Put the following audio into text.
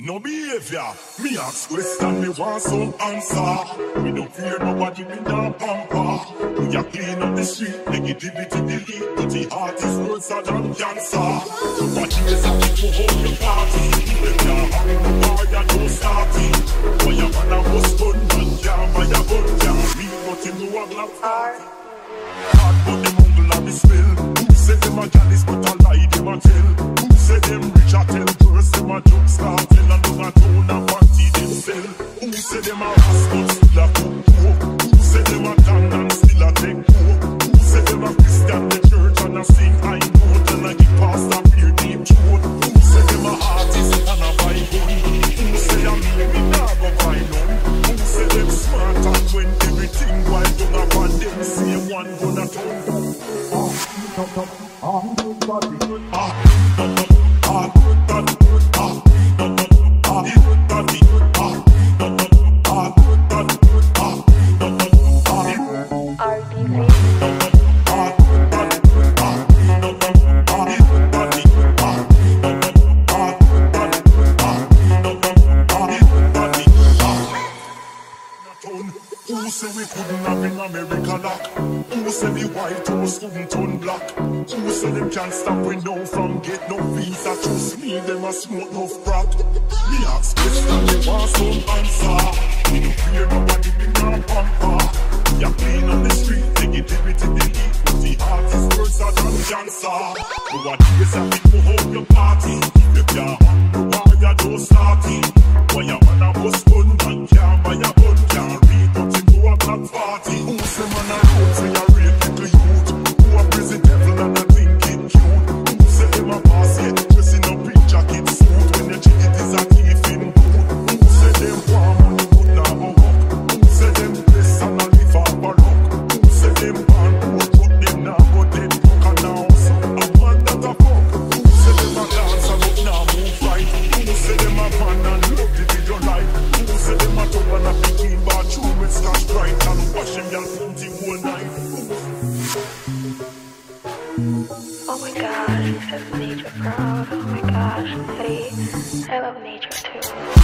No behavior, me ask question, me want some answer. We don't fear nobody, we don't pamper. Do you clean up the street, negativity delete, but the heart is worse than cancer. Nobody is a people hold your party. If you're having a bar, you're no starting. For your man, I was gone, man, can't buy a gun, can't read nothing, no one love party. Hard but the mongrel and the spell. Who said them a jealous, but a lie them a tell. Who said them rich, I tell girls, them a joke star. Who said them a ask but still a cook poor? Who said them a damn and still a take poor? Who said them a Christian the church and a sing high note and a give past a beer deep throat? Who said them a artist and a buy gun? Who said a me me nah go buy none? Who said them smart and when everything while done a band them say one gonna turn? Who said we couldn't have been America lock? Who said the White House couldn't turn black? Who said them can't stop we now from get no visa? Trust me, them a smoke no crack. Me ask question, they want some answer. We don't fear nobody, we not pamper. We are playing on the street, negativity delete. But the heart is worse than cancer. Nowadays I think we hold your party. If you're on the wire, don't start it. Why you wanna bust gun and can't buy a gun? Can't read nothing. Party. Who say man a road say a rape little youth? Who a prison devil and a think it cute? Who say them a pass yet dressing up in jacket suit? When the jacket is a thief in boot. Who say them warm and the good now a walk? Who say them bless and a live a baroque? Who say them born poor but them now go dead broke and now a man that a fuck? Who say them a dance and up now move right? Who say them a man and love the video life? Who say them a top and a picking bar tune with scotch bright? Oh my gosh, I love nature proud. Oh my gosh, see, I love nature too.